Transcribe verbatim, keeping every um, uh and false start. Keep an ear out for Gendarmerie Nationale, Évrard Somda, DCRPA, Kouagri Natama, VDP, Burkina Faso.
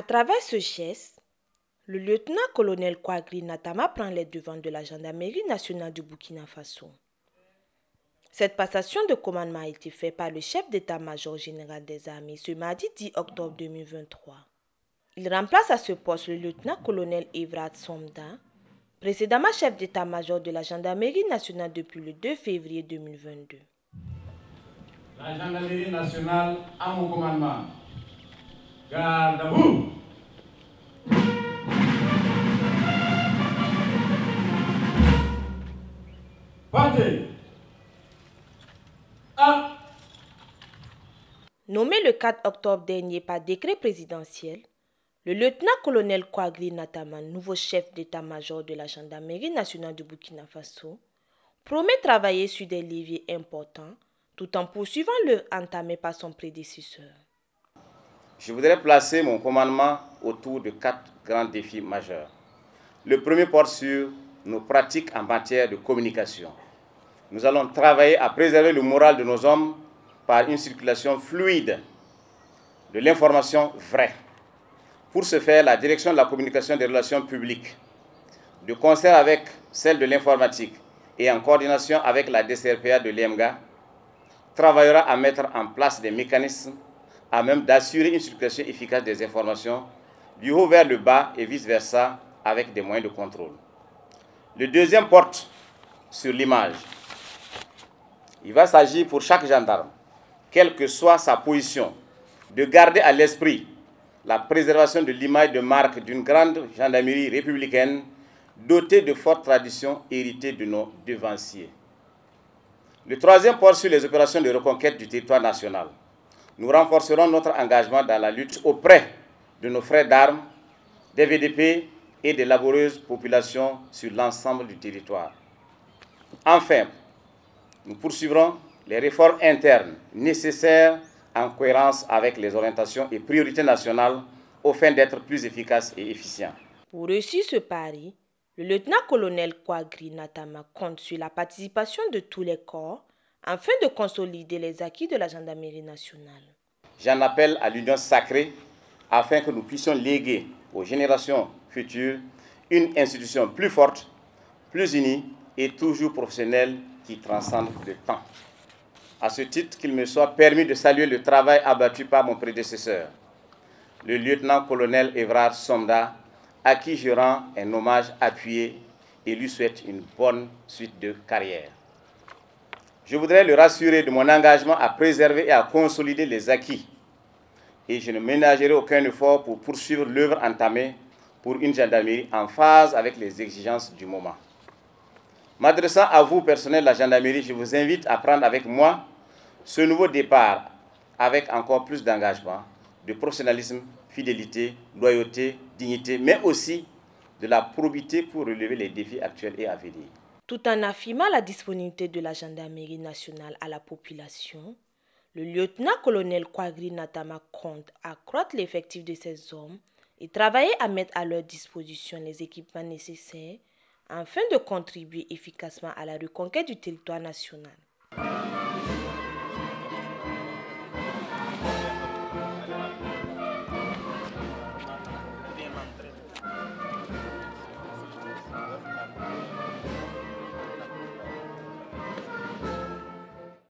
À travers ce geste, le lieutenant-colonel Kouagri Natama prend les devants de la Gendarmerie nationale du Burkina Faso. Cette passation de commandement a été faite par le chef d'état-major général des armées ce mardi dix octobre deux mille vingt-trois. Il remplace à ce poste le lieutenant-colonel Évrard Somda, précédemment chef d'état-major de la Gendarmerie nationale depuis le deux février deux mille vingt-deux. La Gendarmerie nationale à mon commandement. Garde à vous! Partez! Ah. Nommé le quatre octobre dernier par décret présidentiel, le lieutenant-colonel Kouagri Natama, nouveau chef d'état-major de la Gendarmerie nationale du Burkina Faso, promet travailler sur des leviers importants tout en poursuivant l'œuvre entamée par son prédécesseur. Je voudrais placer mon commandement autour de quatre grands défis majeurs. Le premier porte sur nos pratiques en matière de communication. Nous allons travailler à préserver le moral de nos hommes par une circulation fluide de l'information vraie. Pour ce faire, la direction de la communication des relations publiques, de concert avec celle de l'informatique et en coordination avec la D C R P A de l'I M G A, travaillera à mettre en place des mécanismes à même d'assurer une circulation efficace des informations du haut vers le bas et vice-versa avec des moyens de contrôle. Le deuxième porte sur l'image. Il va s'agir pour chaque gendarme, quelle que soit sa position, de garder à l'esprit la préservation de l'image de marque d'une grande gendarmerie républicaine dotée de fortes traditions héritées de nos devanciers. Le troisième porte sur les opérations de reconquête du territoire national. Nous renforcerons notre engagement dans la lutte auprès de nos frères d'armes, des V D P et des laborieuses populations sur l'ensemble du territoire. Enfin, nous poursuivrons les réformes internes nécessaires en cohérence avec les orientations et priorités nationales afin d'être plus efficaces et efficients. Pour réussir ce pari, le lieutenant-colonel Kouagri Natama compte sur la participation de tous les corps afin de consolider les acquis de la Gendarmerie nationale. J'en appelle à l'union sacrée afin que nous puissions léguer aux générations futures une institution plus forte, plus unie et toujours professionnelle qui transcende le temps. À ce titre, qu'il me soit permis de saluer le travail abattu par mon prédécesseur, le lieutenant-colonel Évrard Somda, à qui je rends un hommage appuyé et lui souhaite une bonne suite de carrière. Je voudrais le rassurer de mon engagement à préserver et à consolider les acquis. Et je ne ménagerai aucun effort pour poursuivre l'œuvre entamée pour une gendarmerie en phase avec les exigences du moment. M'adressant à vous, personnel de la gendarmerie, je vous invite à prendre avec moi ce nouveau départ avec encore plus d'engagement, de professionnalisme, fidélité, loyauté, dignité, mais aussi de la probité pour relever les défis actuels et à venir. Tout en affirmant la disponibilité de la Gendarmerie nationale à la population, le lieutenant-colonel Kouagri Natama compte accroître l'effectif de ses hommes et travailler à mettre à leur disposition les équipements nécessaires afin de contribuer efficacement à la reconquête du territoire national.